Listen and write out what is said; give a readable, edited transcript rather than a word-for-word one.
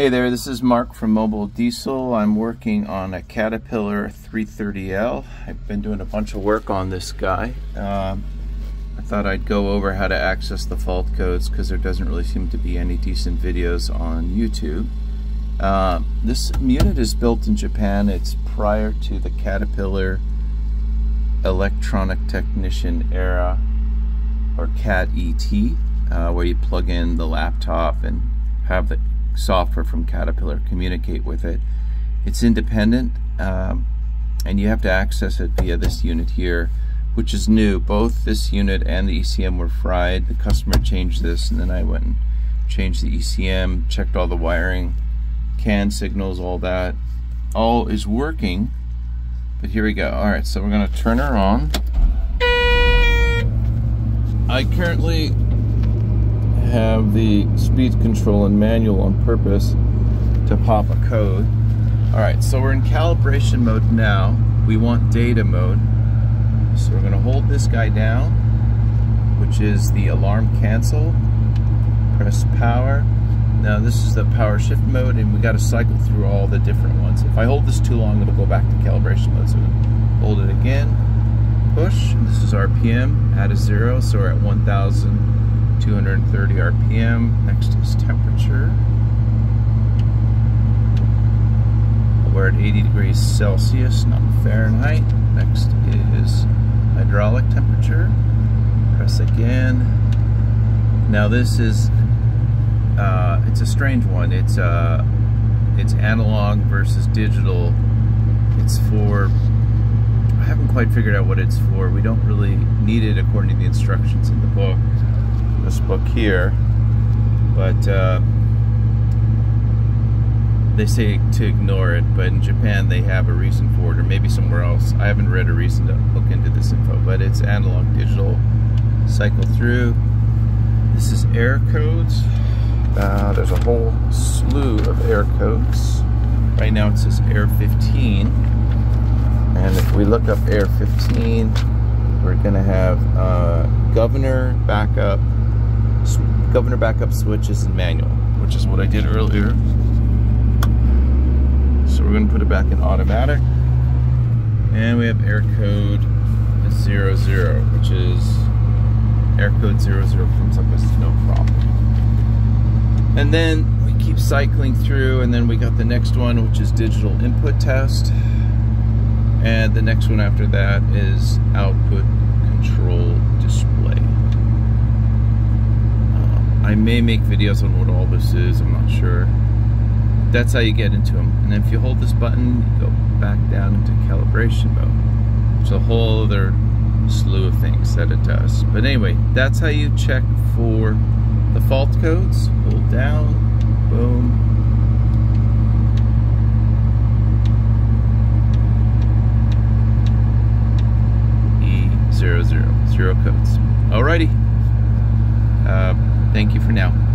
Hey there, this is Mark from Mobile Diesel. I'm working on a Caterpillar 330l. I've been doing a bunch of work on this guy. I thought I'd go over how to access the fault codes because there doesn't really seem to be any decent videos on YouTube. This unit is built in Japan. It's prior to the Caterpillar electronic technician era, or CAT ET, where you plug in the laptop and have the software from Caterpillar communicate with it. It's independent, and you have to access it via this unit here, which is new. Both this unit and the ECM were fried. The customer changed this, and then I went and changed the ECM, checked all the wiring, CAN signals, all that. All is working, but here we go. All right, so we're going to turn her on. I currently have the speed control and manual on purpose to pop a code. All right, so we're in calibration mode now. We want data mode. So we're gonna hold this guy down, which is the alarm cancel. Press power. Now this is the power shift mode, and we gotta cycle through all the different ones. If I hold this too long, it'll go back to calibration mode. So we hold it again, push. This is RPM, add a zero, so we're at 1,230 RPM. Next is temperature. We're at 80 degrees Celsius, not Fahrenheit. Next is hydraulic temperature. Press again. Now this is, it's a strange one. It's analog versus digital. It's for, I haven't quite figured out what it's for. We don't really need it according to the instructions in the book. This book here, but they say to ignore it, but in Japan they have a reason for it, or maybe somewhere else. I haven't read a reason to look into this info, but it's analog digital. Cycle through. This is air codes. There's a whole slew of air codes. Right now it says air 15, and if we look up air 15, we're gonna have governor backup switches and manual, which is what I did earlier. So we're going to put it back in automatic, and we have air code 00, which is air code 00 comes up as no problem. And then we keep cycling through, and then we got the next one, which is digital input test, and the next one after that is output control display. I may make videos on what all this is, I'm not sure. That's how you get into them. And if you hold this button, you go back down into calibration mode. It's a whole other slew of things that it does. But anyway, that's how you check for the fault codes. Hold down, boom. Zero codes. Alrighty. Thank you for now.